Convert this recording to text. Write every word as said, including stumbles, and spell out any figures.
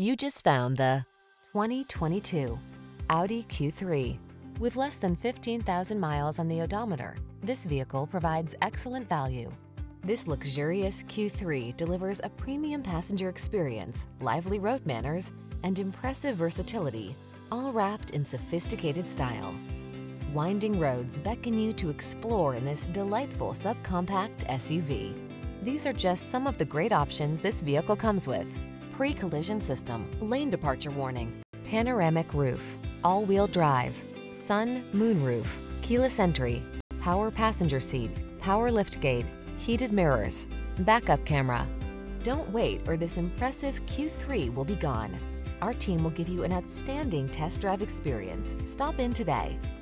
You just found the twenty twenty-two Audi Q three. With less than fifteen thousand miles on the odometer, this vehicle provides excellent value. This luxurious Q three delivers a premium passenger experience, lively road manners, and impressive versatility, all wrapped in sophisticated style. Winding roads beckon you to explore in this delightful subcompact S U V. These are just some of the great options this vehicle comes with: pre-collision system, lane departure warning, panoramic roof, all-wheel drive, sun moonroof, keyless entry, power passenger seat, power liftgate, heated mirrors, backup camera. Don't wait, or this impressive Q three will be gone. Our team will give you an outstanding test drive experience. Stop in today.